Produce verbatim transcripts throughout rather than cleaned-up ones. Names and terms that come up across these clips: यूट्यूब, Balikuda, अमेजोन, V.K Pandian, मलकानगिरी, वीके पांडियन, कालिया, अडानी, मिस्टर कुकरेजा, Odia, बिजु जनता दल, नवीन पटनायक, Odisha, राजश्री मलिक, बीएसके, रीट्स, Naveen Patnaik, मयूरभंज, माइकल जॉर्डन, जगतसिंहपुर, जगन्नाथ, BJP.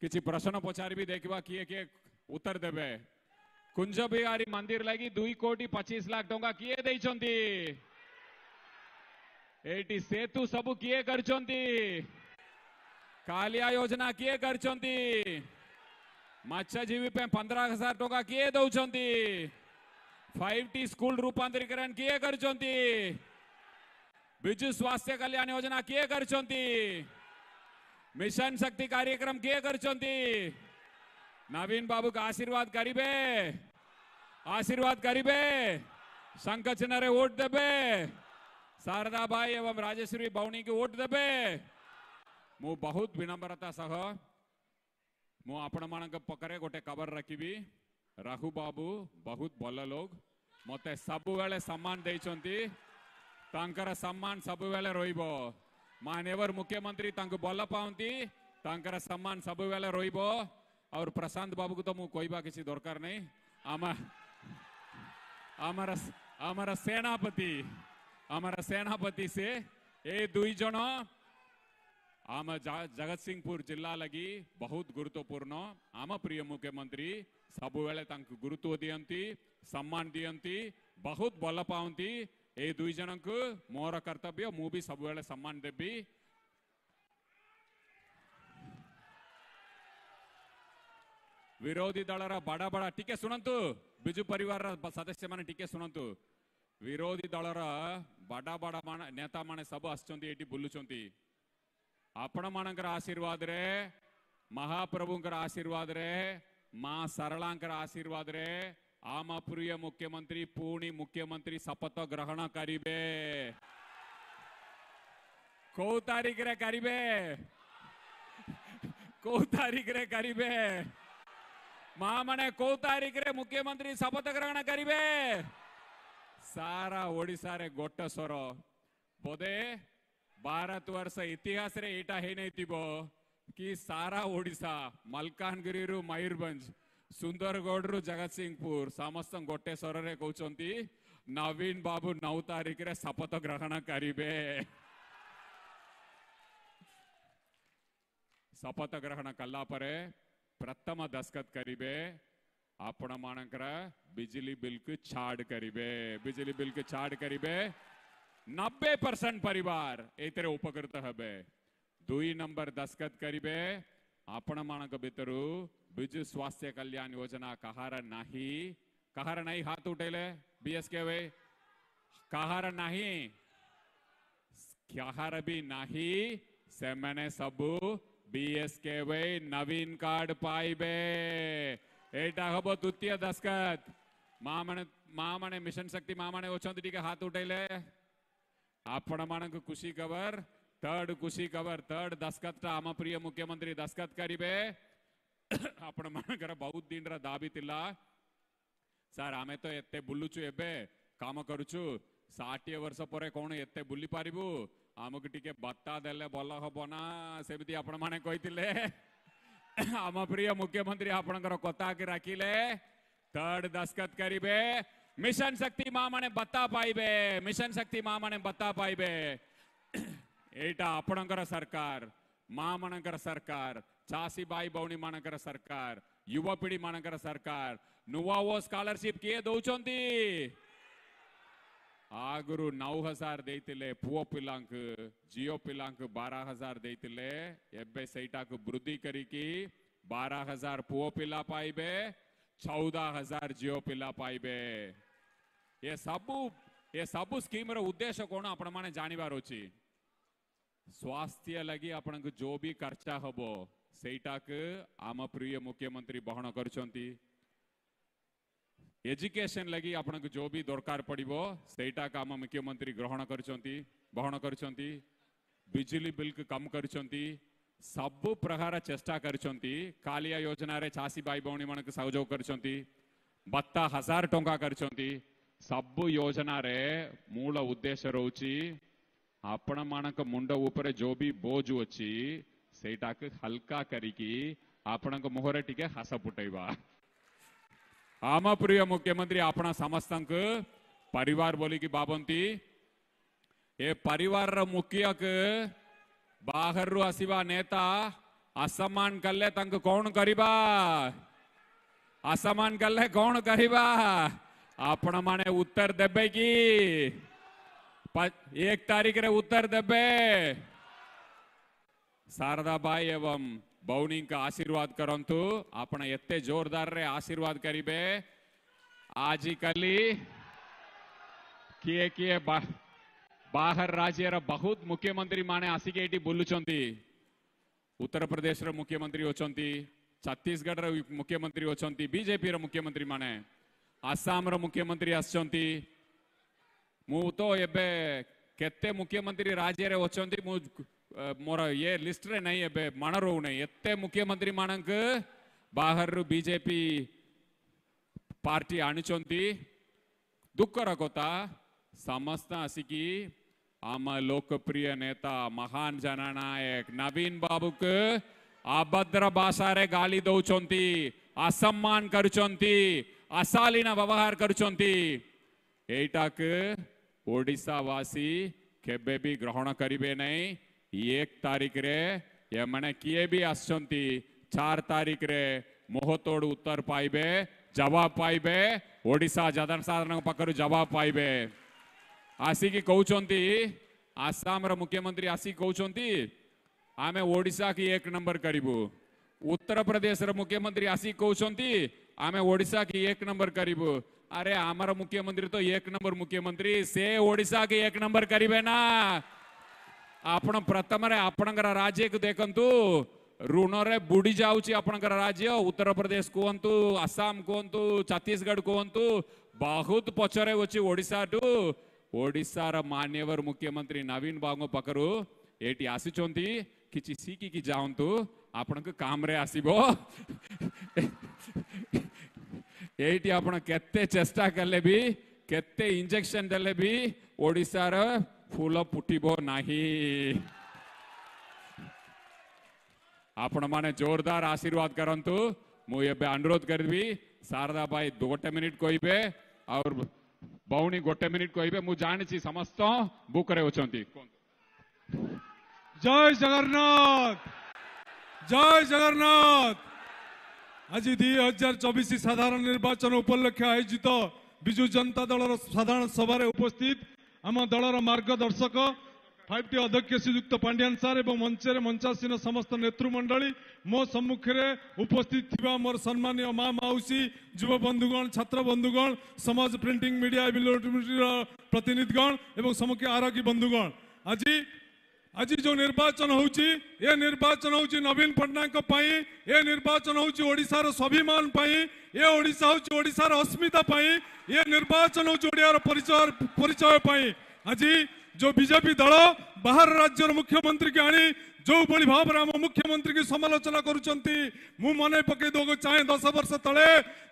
किसी प्रश्न पचार भी देखा किए किए उत्तर देवे। कुंज बिहारी मंदिर लगी दुई कोटी पचीस लाख टंका किए देइछंती, एटी सेतु सबु किए करछंती, कालिया योजना किए करछंती, मत्स्यजीवी पे पंद्रह हजार टंका किए दउछंती, फाइव टी स्कूल रूपांतरीकरण किए करछंती, विजु स्वास्थ्य कल्याण योजना किए करछंती, मिशन शक्ति कार्यक्रम किए करछंती। नवीन बाबू का आशीर्वाद करीबे, आशीर्वाद करीबे, संकचनरे वोट देबे, शारदा भाई एवं राजेश्वरी बाउनी के वोट देबे। मु बहुत विनम्रता सह मु आपण मान पकड़े गोटे कबर रखी। राहु बाबू बहुत भल लोग, मत सबुबले सम्मान देइछंती, तांकर सम्मान सबुबले रोइबो। माननीय मुख्यमंत्री तांको भल पाउंती, तांकर सम्मान सबुबले रोइबो। और प्रशांत बाबू को तो मुझे कोई बा किसी दरकार नहीं, आमा आमरा आमरा सेनापति, आमरा सेनापति से ये दुई जन आम जगत सिंहपुर जिला लगी बहुत गुरुत्वपूर्ण। आम प्रिय मुख्यमंत्री सबुबले गुरुत्व दियंती, सम्मान दियंती, बहुत भल पाती। ये दुई जन को मोर कर्तव्य, मु भी सबुबले सम्मान देबी। विरोधी दल बड़ा बड़ा टिके सुनंतु, बिजु परिवार सदस्य माने टिके सुनंतु। विरोधी दल बड़ा बड़ा नेता माने सब आसुंती एटी बुलुचंती। आपण मानकर आशीर्वाद रे, महाप्रभुंकर आशीर्वाद रे, मां सरलांकर आशीर्वाद रे आम प्रिय मुख्यमंत्री पूर्णी मुख्यमंत्री शपथ ग्रहण करिबे। को तारीख रे करिबे? को तारीख रे करिबे? माने को तारीख रे मुख्यमंत्री शपथ ग्रहण करिबे। सारा ओडिशा रे गोटे स्वर बोधे भारत वर्ष इतिहास रे एटा हे नै तिबो कि सारा ओडिशा मलकानगिरी रु मयूरभंज सुंदरगढ़ रु जगतसिंहपुर समस्त गोटे स्वर रे कहउचंती नवीन बाबू नौ तारीख रे शपथ ग्रहण करिबे, शपथ ग्रहण कला परे प्रथम दस्खत करिबे। आपण मानकर बिजली बिल को छाड़ करिबे, बिजली बिल को छाड़ करिबे। नब्बे परसेंट परिवार एतरे उपकृत हबे। दुई नंबर दस्खत करिबे। आपण मानक भितरू बिजु स्वास्थ्य कल्याण योजना कहार नाही, कहार नाही हाथ उठेले बीएसके वे, कहार नाही, कहार भी नाही। से मैंने सबू बीएसके वे नवीन कार्ड पाइबे। एटा हबो द्वितीय दस्खत। मामने मामने मिशन शक्ति मामने ओछंती टिके हाथ उठेले। आपण मानक खुशी खबर, थर्ड खुशी खबर, थर्ड दस्खत ता आम प्रिय मुख्यमंत्री दस्खत करिबे। आपण मानकर बहुत दिन रा दाबी तिला सर आमे तो एते बुलुचु एबे काम करूचु, साठ वर्ष परे कोन एते बुली पारिबु, आमको टिके बत्ता देले भल हम ना। सेमती आपण माने कहितिले आम प्रिय मुख्यमंत्री आपणकर कथा के राखिले। थर्ड दस्खत करिबे। मिशन शक्ति मां माने बत्ता पाइबे, मिशन शक्ति मां माने बत्ता पाइबे। एटा आपणकर सरकार, मां मानकर सरकार, चासी भाई भौणी मानकर सरकार, युवा पीढ़ी मानकर सरकार। नुवाओ स्कॉलरशिप किए दउचंती, आगुरु नौ हजार देइतिले पुओ पिलांक, जिओ पिलांक बारह हजार देइतिले, एबे सेटा को वृद्धि करिकी बारह हजार पुओ पिला पाइबे, चौदह हजार जिओ पिला पाइबे। ये सबु ये सबु स्कीम रो उद्देश्य कोन आपण माने जानिबार अछि। स्वास्थ्य लगी आपण को जो भी खर्चा हबो सेटा के आम प्रिय मुख्यमंत्री बहन करछंती। एजुकेशन लगी आपन को जो भी दरकार पड़ो सेटा काम मुख्यमंत्री ग्रहण करछंती, बहन करछंती। बिजली बिल को कम करछंती, सब प्रकार चेष्टा करछंती। कालिया योजना रे चासी भाई भौणी मन के सहयोग करछंती, बत्ता हजार टंका करछंती। सब योजना रे मूल उद्देश्य रहउची आपण मानक मुंड ऊपर जो भी बोझ अछि सेटा के हल्का करिकी आपण को मोहरे टिके हास फुटैबा। आम प्रिय मुख्यमंत्री आपना समस्त परिवार बोली की बाबंती। ये परिवार मुखिया के बाहर रु आसवा नेता असमान कले तंक कौन करिबा असमान कले कौन करिबा आपण माने उत्तर देबे की एक तारीख रे उत्तर देबे। शारदा बाई एवं बौनी का आशीर्वाद करंतु आपण एते जोरदार रे आशीर्वाद करिबे। आजिकली किए किए बा, बाहर राज्य रा बहुत मुख्यमंत्री माने आसिके एटी बुलुचंती। उत्तर प्रदेश रा मुख्यमंत्री होचंती, छत्तीसगढ़ रा मुख्यमंत्री होचंती, बीजेपी रा मुख्यमंत्री माने आसाम रा मुख्यमंत्री आसचंती। मु तो एबे केते मुख्यमंत्री राज्य रे होचंती मु मोर ये लिस्ट रे नहीं एबे मन रो नहीं। एते मुख्यमंत्री मानक बाहर रो बीजेपी पार्टी आनिचंती। दुखर कथा समस्त आसिकी आम लोकप्रिय नेता महान जननायक नवीन बाबू के अभद्र भाषा रे गाली दौचंती, असम्मान करचंती, अशालीन व्यवहार करचंती। एटाक ओडिशावासी केबे भी ग्रहण करिबे नहीं। एक तारीख रे ये माने किए भी आसचंती, चार तारीख रे मोहतोड़ उत्तर पाइबे, जवाब पाइबे, ओडिशा जनसाधारण पाखर जवाब पाइबे। आसिकी कहउचंती आसाम रा मुख्यमंत्री आसिकी कहउचंती आमे ओडिशा की एक नंबर करिबू। उत्तर प्रदेश रा मुख्यमंत्री आसिकी कहउचंती आमे ओडिशा की एक नंबर करिबू। अरे आमर मुख्यमंत्री तो एक नंबर मुख्यमंत्री से ओडिशा के एक नंबर करिबे ना। आपण प्रथम रे आपणकर राज्य को देखंतु ऋण रे बुड़ी जाउची आपणकर राज्य। उत्तर प्रदेश कोहंतु, आसाम कोहंतु, छत्तीसगढ़ कोहंतु बहुत पछरे अछि ओडिशा टू। ओडिशा रा मान्यवर मुख्यमंत्री नवीन बाबू पकरू एटी आसीचंती किछि सीखी की जाउंतु आपणक काम रे आसीबो। एटी आपण केते चेष्टा करले भी केते इंजेक्शन देले भी ओडिशा रा फूल फुटिबो नाही। आपण माने जोरदार आशीर्वाद करंतु। मु एबे अनुरोध करबी शारदा भाई दो मिनिट कहिबे और बौनी गोटे मिनिट कहिबे। मु जानिछि समस्त बुक रे होचंती। जय जगन्नाथ, जय जगन्नाथ। आज दुई हजार चौबीस साधारण निर्वाचन उपलक्षे आयोजित विजु जनता दल साधारण सभार उपस्थित आम दल मार्गदर्शक फाइव टी अध्यक्ष श्रीजुक्त पांडियान सार और मंचर मंचासीन समस्त नेतृमंडली मो सम्मुखें उपस्थित थिबा मोर सम्मानीय माँ माउसी युवा बंधुगण, छात्र बंधुगण, समाज प्रिंटिंग मीडिया प्रतिनिधिगण एवं सम्मुखी आरोग्य बंधुगण, आज आज जो निर्वाचन होची ये निर्वाचन होची नवीन पटनायक पाई, ये निर्वाचन होची ओडिशा रो स्वाभिमान पाई, ये ओडिशा होची ओडिशा रो अस्मिता पाई, ये निर्वाचन होची ओडिया रो परिचय परिचय पाई। आज जो बीजेपी दल बाहर राज्य रो मुख्यमंत्री के आनी जो भली भाव राम मुख्यमंत्री की समालोचना करुचंती मु मने पके दोगो चाहे दस वर्ष तले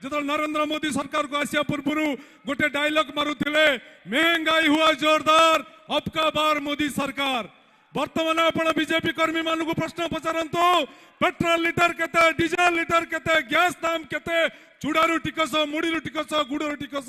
जतल नरेंद्र मोदी सरकार को आसिया पूर्वरु गोटे डायलॉग मारुथिले महंगाई हुआ जोरदार अबका बार मोदी सरकार। वर्तमान आपण बीजेपी कर्मी मानू प्रश्न पचारंतु पेट्रोल लिटर केते, डीजल लिटर केते, गैस दाम केते, चूड़ारू टिकस, मुड़ीरू टिकस, गुड़रू टिकस।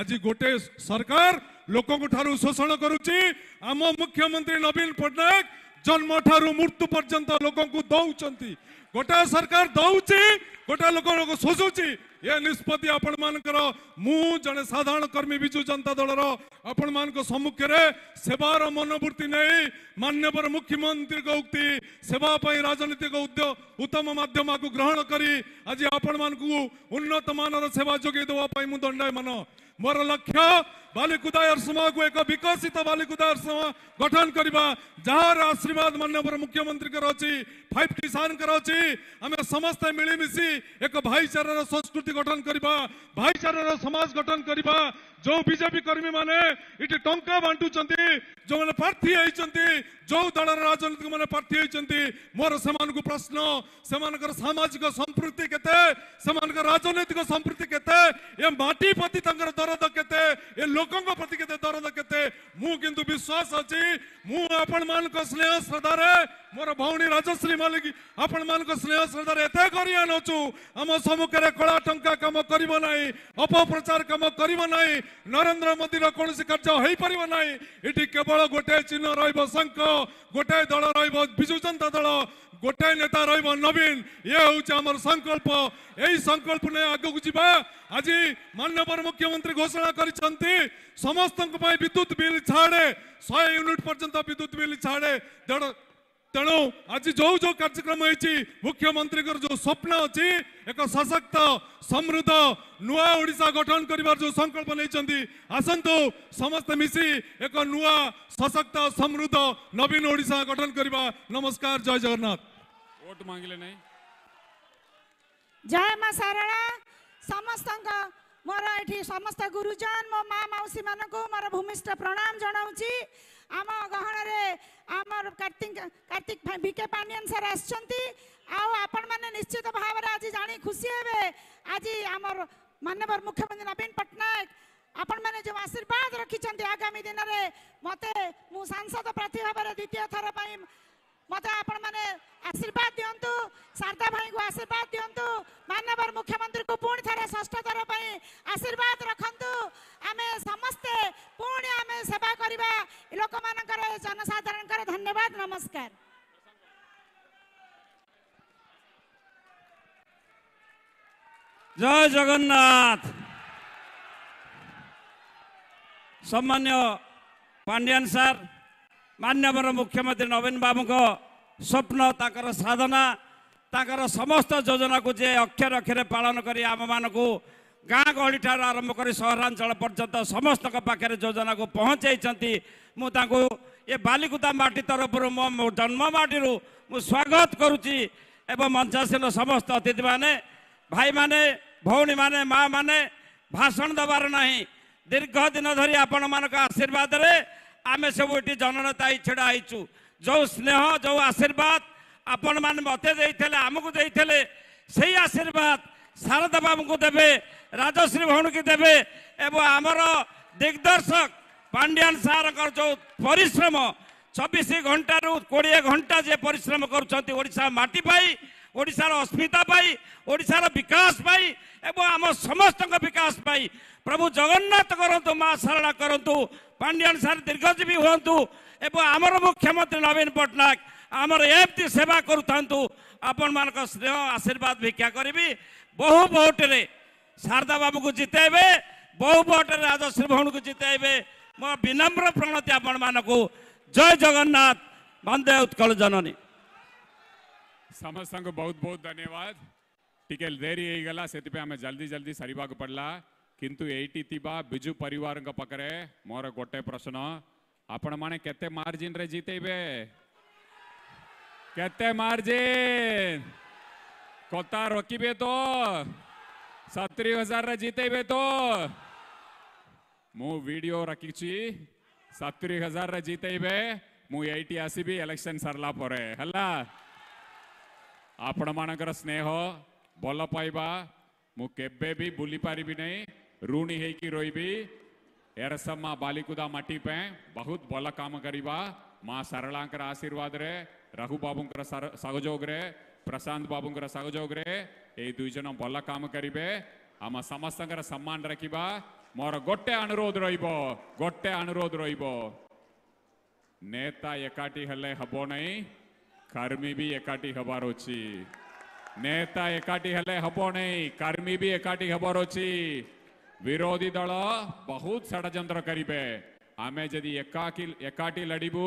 आज गोटे सरकार लोकंकु ठारू शोषण करुची। आम मुख्यमंत्री नवीन पटनायक जन्म ठारू मृत्यु पर्यंत लोकंकु दउचंती। गोटे सरकार दउची, गोटे लोकंकु शोषुची। ये निष्पत्ति आपण मानकर मु जने साधारण कर्मी विजु जनता दल आपण मानक सम्मुखें सेवार मनोवृत्ति नहीं मान्यवर मुख्यमंत्री को उक्ति सेवा पई राजनीति को उद्योग उत्तम माध्यम को ग्रहण करी आज आपण मानकु उन्नत मानर सेवा जोगे देवा पई मु दंडायमान। मोर लक्ष्य बालिकुदा समाज को एक विकसित बालिकुदा समाज गठन करवा जार आशीर्वाद माननीय मुख्यमंत्री के रही फाइव टी सान के रही आम समस्ते मिलमिशी एक भाईचारार संस्कृति गठन करवा, भाईचारार समाज गठन करवा। जो बीजेपी कर्मी माने इटे टंका बांटुचंती, जो माने प्रार्थी होइचंती, जो दल राजनीतिक माने प्रार्थी होइचंती मोर समानकु प्रश्न समानकर सामाजिक संपृक्ति केते, समानकर राजनीतिक संपृक्ति केते, ए माटी प्रति तंकर दरद केते, ए लोकंक प्रति केते दरद केते। मु किंतु विश्वास अछि मु आपण मानक स्नेह श्रद्धा रे मोर भौणी राजश्री मलिक आपण मानक स्नेह श्रद्धा रे एते करिया नछु हम सम्मुखरे कला टंका काम करिवो नाही, अपप्रचार काम करिवो नाही, नरेंद्र मोदी कौन कार्य हो पार ना। ये केवल गोटे चिन्ह रोटे दल रजु जनता दल गोटे नेता नवीन ये हूँ संकल्प यही संकल्प नहीं आगक जावा। आज माननीय मुख्यमंत्री घोषणा कर समस्त विद्युत बिल छाड़े सौ यूनिट पर्यंत विद्युत बिल छाड़े। तेणु आज जो जो कार्यक्रम होती मुख्यमंत्री जो स्वप्न अच्छी एक सशक्त समृद्ध नुआ ओडिशा गठन करिवार जो संकल्प नहीं आसतु समस्त मिसी एक नुआ सशक्त समृद्ध नवीन ओडिशा गठन करिवा। नमस्कार, जय जगन्नाथ। वोट मांगिले नहीं, जय मां सारणा। समस्त मोर एठी समस्त गुरुजन मो माँ मौसी मान को मोर भूमिष्ठ प्रणाम जनाऊँगी। आम गहन आमर कार्तिक कार्तिक वीके पांडियन सर आछंती आपण माने निश्चित भाव आज जानी खुशी हेबे। आज आमर माननीय मुख्यमंत्री नवीन पटनायक आपण माने जो आशीर्वाद रखी आगामी दिन में मते मु सांसद प्रार्थी भाव द्वितीय थर पर मत आपण माने आशीर्वाद दियंतु, शारदा भाई को आशीर्वाद दियंतु, माननीय मुख्यमंत्री को पुणी थरे षष्ठ थर पर आशीर्वाद रखंतु। आमे समस्ते पुणी आमे सेवा करिबा लोक मानकर जनसाधारण कर। धन्यवाद, नमस्कार। जय जगन्नाथ। सम्मान्य पांडियन सर मान्यवर मुख्यमंत्री नवीन बाबू को स्वप्न ताकर साधना ताकर समस्त योजना को जे अक्षर अक्षर पालन करी आम मान को गाँ गहली ठार आरंभ कर सहरांचल पर्यंत समस्त पाखे योजना को पहुँचाई। मुझे ये बालिकुदा माटी तरफ मो जन्म माटी मु स्वागत करुच्ची। एवं मंचासीन समस्त अतिथि मैंने भाई मैंने भौणी मैंने माँ मैंने भाषण दबार ना दीर्घ दिन धरी आपण मान आशीर्वाद आमे सब ये जननेता ही छड़ा होचु। जो स्नेह जो आशीर्वाद आपण मैंने मत आमको देते से आशीर्वाद शारदा बाबू को देवे, राजश्री भौणी की देवे। एवं आमर दिग्दर्शक पांडियन सार जो परिश्रम चौबीस घंटा रु कोड़े घंटा जे परिश्रम करा माटी पाई ओडिशार अस्मिता पाई ओडिशार विकास पाई एवं आम समस्त विकास पाई प्रभु जगन्नाथ करूँ माँ सारणा करूँ पांडियन सार दीर्घजीवी हूँ एवं आमर मुख्यमंत्री नवीन पटनायक आमर एमती सेवा करूँ। आपण मान स्नेह आशीर्वाद भिक्षा करी बहु भोटे शारदा बाबू को जितेबे, बहु भोटे राजश्री भौणी को जितेबे। मो विनम्र प्रणति आपण मान को। जय जगन्नाथ, वंदे उत्कल जननी। समस्त को बहुत बहुत धन्यवाद। टिके देरी होगा से आम जल्दी जल्दी सरवाक पड़ा किंतु एटी बिजु परिवार पाखे मोर गोटे प्रश्न आपण माने केते मार्जिन रे जीतेबे? केते मार्जिन कथा रखिबे तो सत्तरी हजार रे जीतेबे तो मु वीडियो रखिची सत्तरी हजार रे जीतेबे मु एटी आसीबी इलेक्शन सरला परे हला। आपण मानकर स्नेह भल पाइबा मु केबे भी भूली पारिबी नहीं, ऋणी होइकी रोइबी। एरसम माँ बालिकुदा माटी पे बहुत भल काम करिबा। माँ सरलांकर आशीर्वाद रे, रघु बाबूंकर सहयोग रे, प्रशांत बाबूंकर सहयोग रे ए दुई जन भल काम करिबे। आम समस्तंकर सम्मान रखिबा। मोर गोटे अनुरोध रहिबो, गोटे अनुरोध रहिबो, नेता एकाठी हेले हबो नहीं, कर्मी भी एकाठी हबार अछि। नेता एकाठी हेले हबो नहीं, कर्मी भी एकाठी हबार अछि। विरोधी दल बहुत षडयंत्र करिबे। आमे जदि एकाकी एकाठी लड़ीबू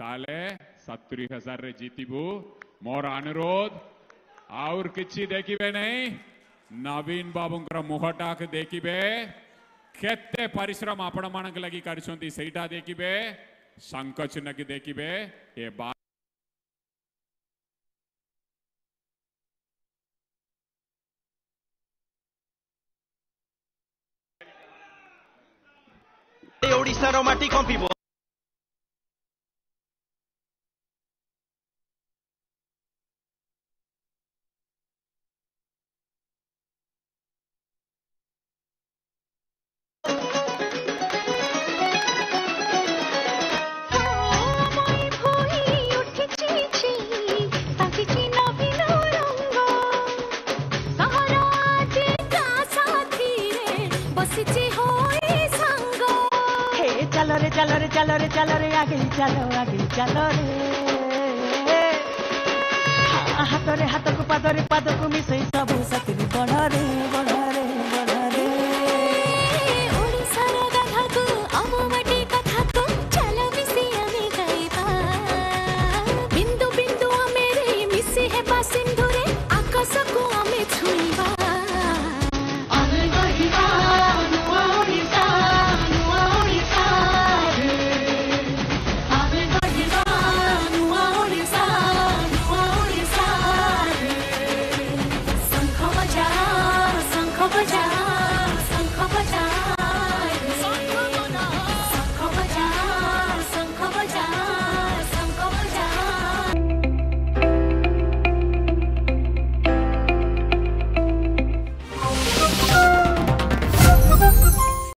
ताले सत्तरी हजार रे जीतीबू। मोर अनुरोध और किछि देखिबे नहीं, नवीन बाबूंकर मुहटाक देखिबे। केते परिश्रम आपण मानक लागि करछंती सेटा देखिबे, संकोच न कि देखिबे। ए बा ओडिशार माटी कंपिबो। चलो रे चलो रे आगे चलो आगे चलो रे हाथ रे हाथ को पाद रे पाद को मिसई सब।